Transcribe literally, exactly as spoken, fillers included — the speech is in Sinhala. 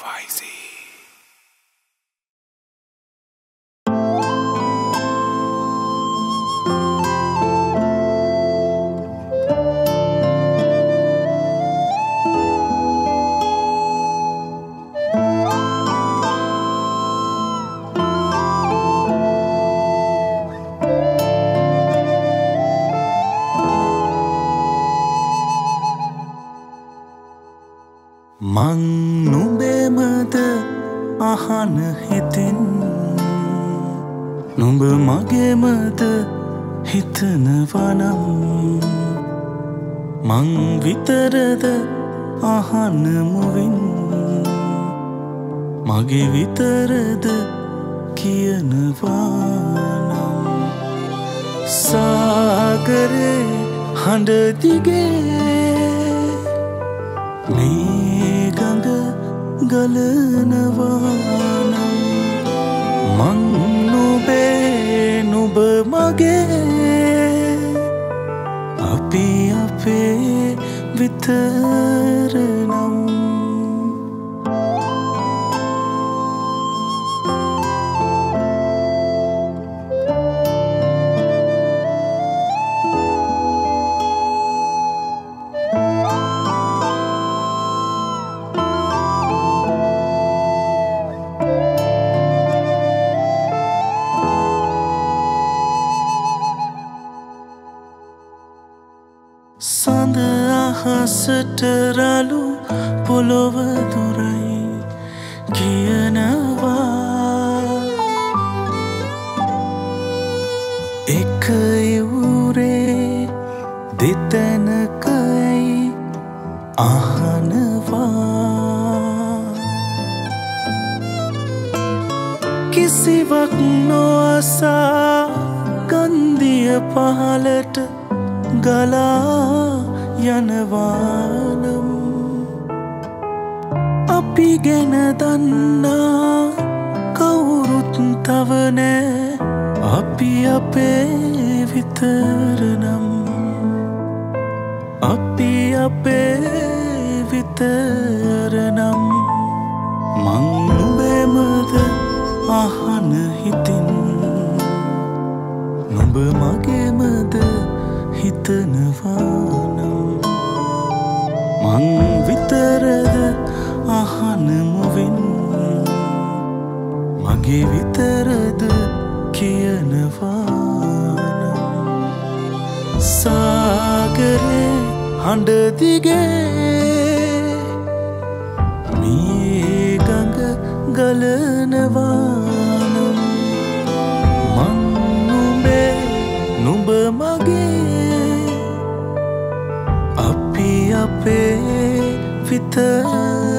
මං නුඹේමද අහන හිතින් නුඹ මගේමද හිතනවනම් මං විතරද අහන මුවින් මගේ විතරද කියනවනම් සාගරේ හඬ දිගේ මේ ගලනවානම් මං නුඹේ නුඹ මගේ අපි අපේ විතරනම් සටරලු පොළොව දුරයි කියනවා එක යුරේ දෙතනකයි අහනවා කිසිවක් නොසා ගන්ධිය පහලට ගලා යනවානම් අපි ගැන දන්නා කවුරුත් තව නෑ අපි අපේ විතරනම් අපි අපේ විතරනම් මං නුඹේමද අහන හිතින් නුඹ මගේමද හිතනවානම් මං විතරද අහන මුවින් මගේ විතරද කියනවානම් සාගරේ හඬ දිගේ මේ ගඟ ගලනවානම් මං නුඹේ නුඹ මගේ Be a bit bitter.